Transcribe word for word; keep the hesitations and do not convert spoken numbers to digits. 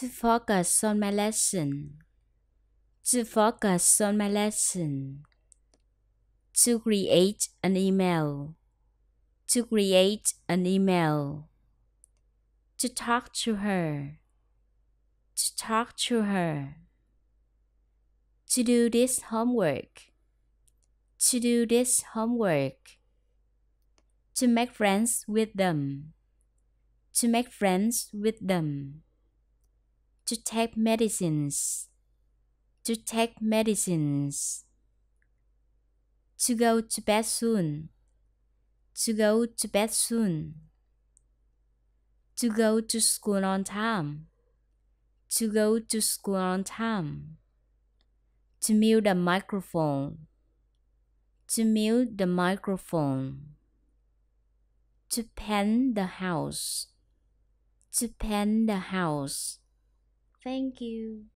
to focus on my lesson, to focus on my lesson, to create an email, to create an email, to talk to her, to talk to her, to do this homework, to do this homework, to make friends with them, to make friends with them, to take medicines, to take medicines, to go to bed soon, to go to bed soon, to go to school on time, to go to school on time, to mute the microphone, to mute the microphone, to paint the house, to paint the house. Thank you.